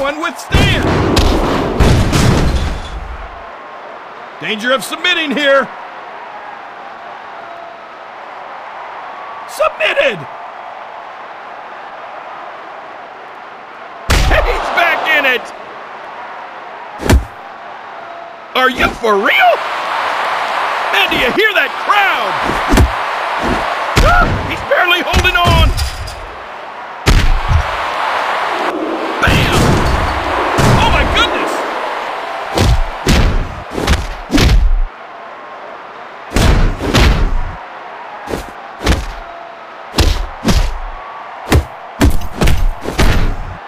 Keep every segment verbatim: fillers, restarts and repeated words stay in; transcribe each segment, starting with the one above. one withstand? Danger of submitting here. Submitted! He's back in it! Are you for real? Man, do you hear that crowd? Ah, he's barely holding on! Bam! Oh my goodness!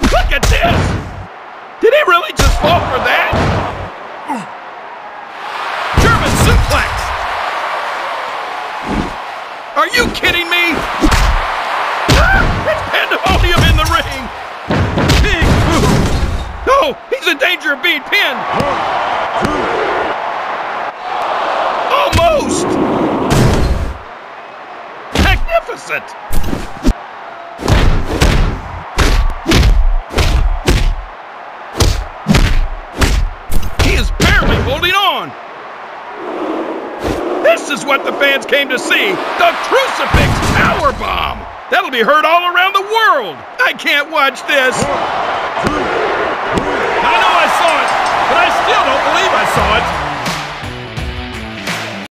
Look at this! Did he really just fall for that? Are you kidding me? Ah, it's Pandemonium in the ring! Big move! No, he's in danger of being pinned! Almost! Magnificent! He is barely holding on! This is what the fans came to see, the Crucifix Power Bomb. That'll be heard all around the world. I can't watch this. I know I saw it, but I still don't believe I saw it.